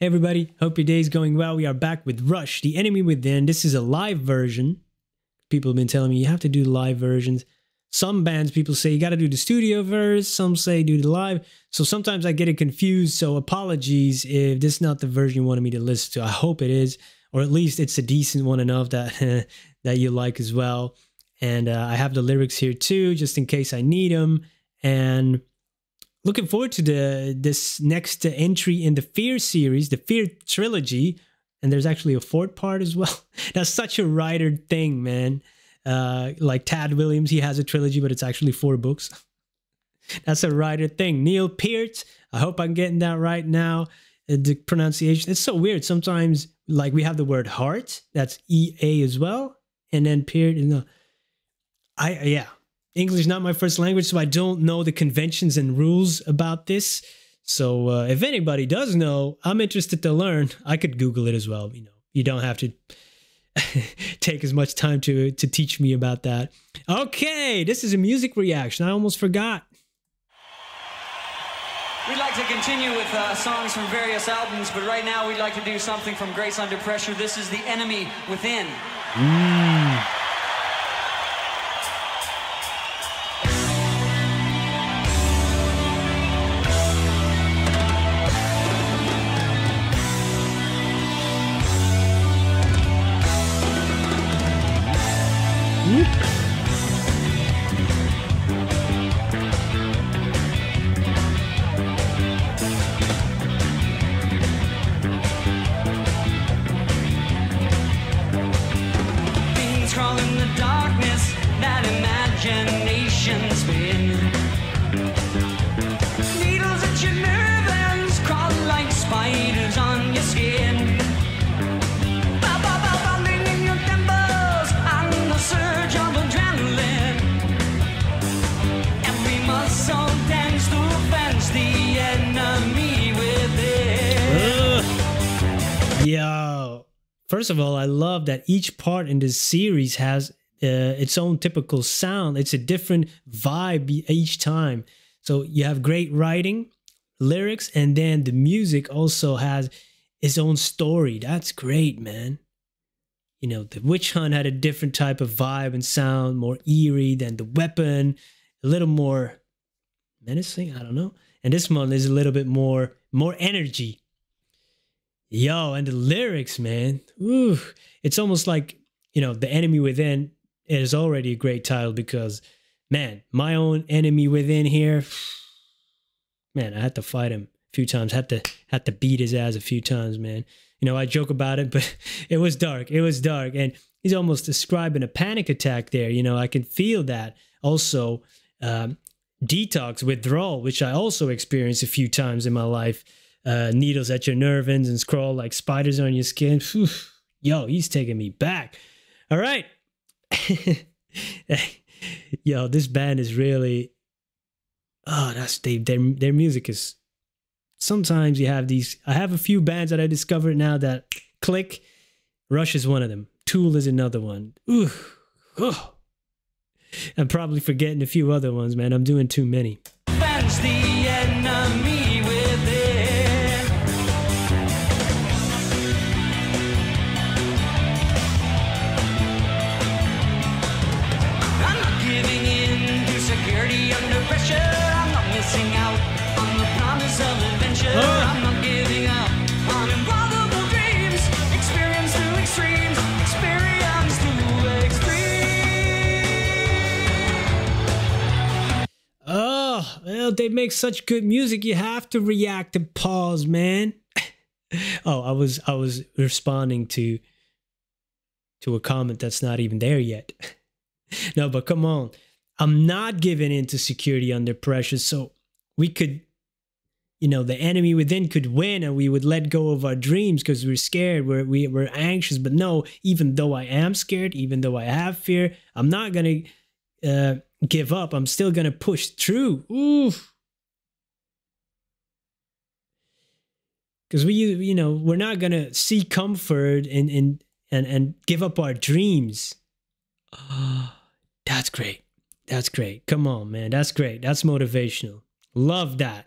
Hey everybody, hope your day is going well. We are back with Rush, The Enemy Within. This is a live version. People have been telling me you have to do live versions. Some bands, people say you got to do the studio verse. Some say do the live. So sometimes I get it confused. So apologies if this is not the version you wanted me to listen to. I hope it is, or at least it's a decent one enough that, that you like as well. And I have the lyrics here too, just in case I need them. And looking forward to this next entry in the Fear series, the Fear trilogy, and there's actually a fourth part as well. That's such a writer thing, man. Like Tad Williams, he has a trilogy, but it's actually 4 books. That's a writer thing. Neil Peart, I hope I'm getting that right now. The pronunciation, it's so weird. Sometimes, like, we have the word heart, that's E-A as well, and then Peart, and the, yeah. English is not my first language, so I don't know the conventions and rules about this. So if anybody does know, I'm interested to learn. I could Google it as well. You know, you don't have to take as much time to teach me about that. Okay, this is a music reaction. I almost forgot. We'd like to continue with songs from various albums, but right now we'd like to do something from Grace Under Pressure. This is The Enemy Within. Yo, first of all, I love that each part in this series has its own typical sound. It's a different vibe each time. So you have great writing, lyrics, and then the music also has its own story. That's great, man. You know, the witch hunt had a different type of vibe and sound, more eerie than the weapon, a little more menacing, I don't know. And this one is a little bit more energy. Yo, and the lyrics, man. Ooh, it's almost like, you know, The Enemy Within is already a great title because, man, my own enemy within here. Man, I had to fight him a few times. Had to beat his ass a few times, man. You know, I joke about it, but it was dark. It was dark, and he's almost describing a panic attack there. You know, I can feel that. Also, detox, withdrawal, which I also experienced a few times in my life. Needles at your nerve ends and crawl like spiders on your skin. Whew. Yo, he's taking me back. All right. Yo, this band is really, oh, that's their music is, sometimes you have these, I have a few bands that I discovered now that click. Rush is one of them. Tool is another one. Ooh. Oh. I'm probably forgetting a few other ones, man. I'm doing too many. That's the enemy. Under pressure, I'm not missing out on the promise of adventure. I'm not giving up on improbable dreams. Experience through extremes, experience through extremes. Oh, well, they make such good music. You have to react and pause, man. Oh, I was responding to a comment that's not even there yet. No, but come on. I'm not giving in to security under pressure, so we could, you know, the enemy within could win and we would let go of our dreams because we're scared, we're anxious. But no, even though I am scared, even though I have fear, I'm not going to give up. I'm still going to push through. Oof. Because you know, we're not going to seek comfort and give up our dreams. Oh, that's great. That's great. Come on, man. That's great. That's motivational. Love that.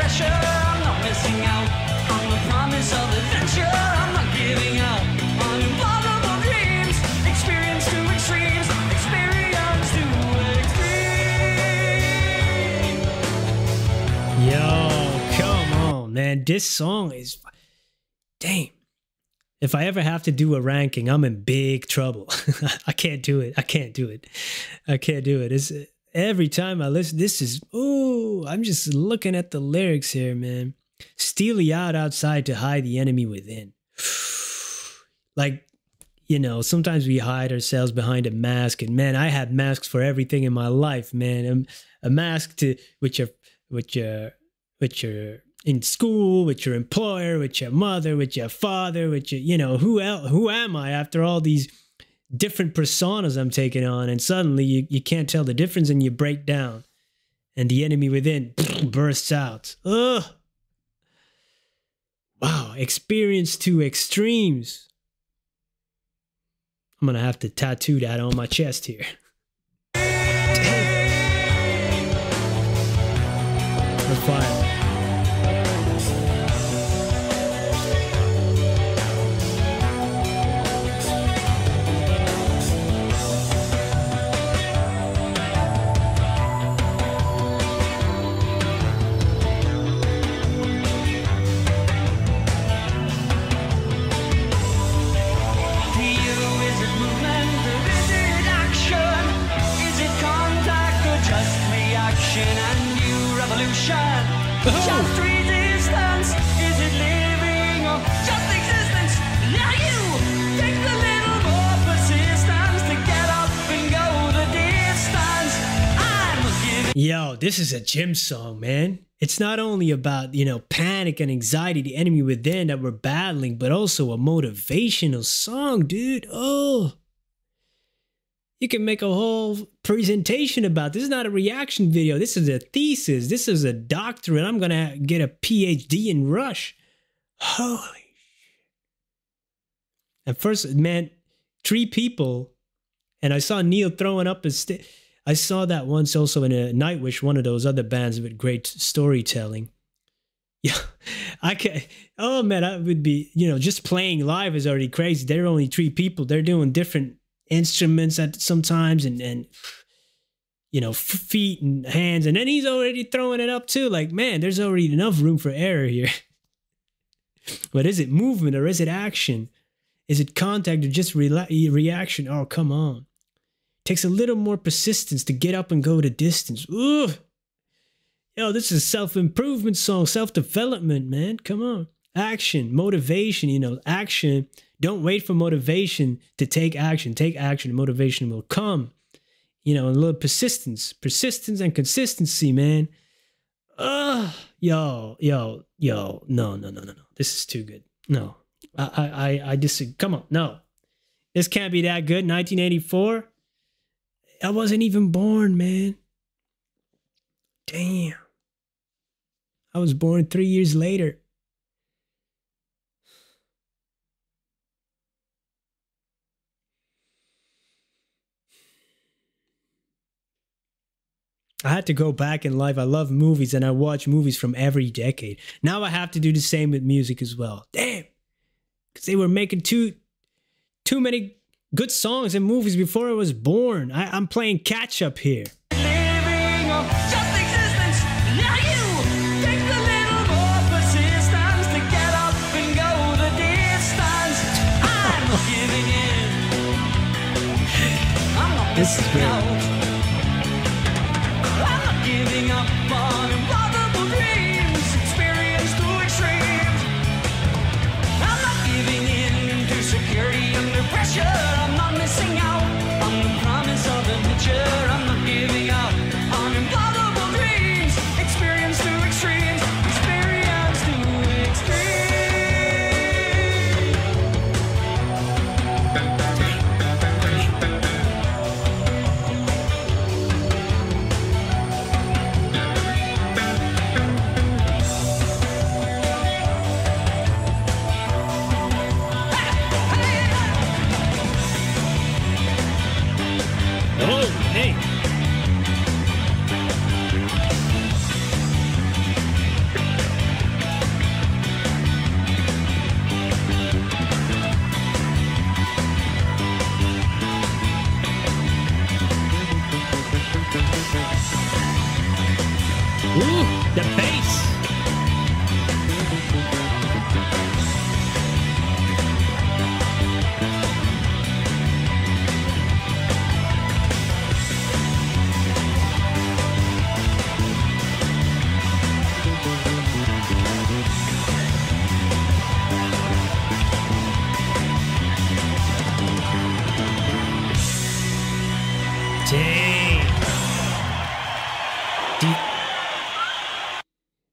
pressure. I'm not missing out on the promise of adventure. I'm not giving up on impossible dreams. Experience to extremes, experience to extremes. Yo, come on, man. This song is... Damn. If I ever have to do a ranking, I'm in big trouble. I can't do it. I can't do it. I can't do it. It's... Every time I listen, this is, ooh, I'm just looking at the lyrics here, man. Steely-eyed outside to hide the enemy within. Like, you know, sometimes we hide ourselves behind a mask, and man, I had masks for everything in my life, man. A mask to, which are in school, with your employer, with your mother, with your father, with your, you know, who else, who am I after all these different personas I'm taking on, and suddenly you can't tell the difference and you break down and the enemy within bursts out. Ugh. Wow. Experience to extremes. I'm going to have to tattoo that on my chest here. Damn. That's fine. Yo, this is a gym song, man. It's not only about, you know, panic and anxiety, the enemy within that we're battling, but also a motivational song, dude. Oh, you can make a whole presentation about this. This is not a reaction video. This is a thesis. This is a doctorate. I'm gonna get a PhD in Rush. Holy shit. At first, man, 3 people, and I saw Neil throwing up his stick. I saw that once also in a Nightwish, one of those other bands with great storytelling. Yeah, I can't. Oh man, I would be, you know, just playing live is already crazy. They're only 3 people. They're doing different instruments at sometimes and you know, feet and hands. And then he's already throwing it up too. Like, man, there's already enough room for error here. But is it movement or is it action? Is it contact or just reaction? Oh, come on. Takes a little more persistence to get up and go the distance. Ooh. Yo, this is a self-improvement song, self-development, man. Come on. Action, motivation, you know, action. Don't wait for motivation to take action. Take action. Motivation will come. You know, a little persistence. Persistence and consistency, man. Ugh. Yo. No. This is too good. No. I disagree. Come on. No. This can't be that good. 1984. I wasn't even born, man. Damn. I was born 3 years later. I had to go back in life. I love movies and I watch movies from every decade. Now I have to do the same with music as well. Damn. Because they were making too many good songs and movies before I was born. I'm playing catch up here. This is great. I'm not missing out on the promise of adventure. I'm not giving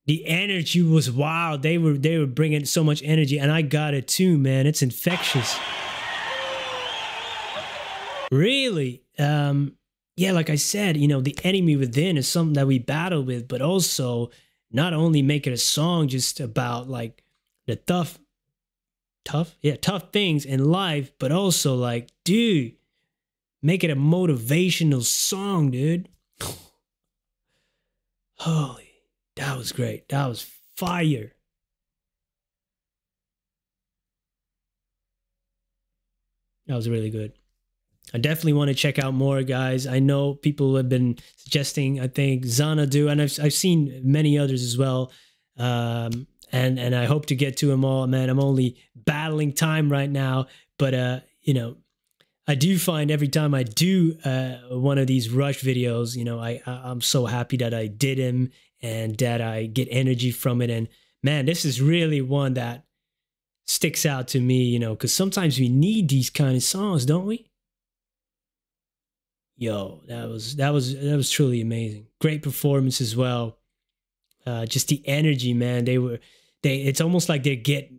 the energy was wild. They were bringing so much energy, and I got it too, man. It's infectious. Really. Yeah, like I said, you know, The Enemy Within is something that we battle with, but also not only make it a song just about like the tough things in life, but also like, dude, make it a motivational song, dude. Holy, that was great. That was fire. That was really good. I definitely want to check out more, guys. I know people have been suggesting, I think, Xanadu, and I've seen many others as well. And I hope to get to them all, man. I'm only battling time right now, but, you know, I do find every time I do one of these Rush videos, you know, I'm so happy that I did them and that I get energy from it. And man, this is really one that sticks out to me, you know, because sometimes we need these kind of songs, don't we? Yo, that was truly amazing. Great performance as well. Just the energy, man. It's almost like they get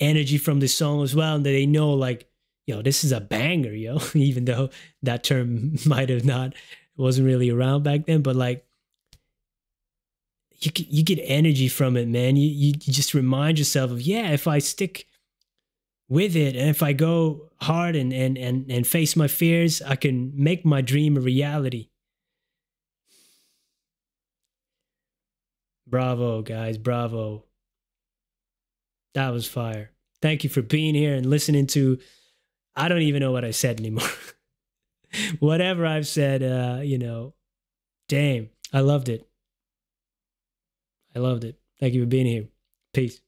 energy from this song as well, and they know like, yo, this is a banger, yo. Even though that term wasn't really around back then, but like, you get energy from it, man. You just remind yourself of, yeah, if I stick with it, and if I go hard and face my fears, I can make my dream a reality. Bravo, guys. Bravo. That was fire. Thank you for being here and listening to, I don't even know what I said anymore. Whatever I've said, you know, damn, I loved it. I loved it. Thank you for being here. Peace.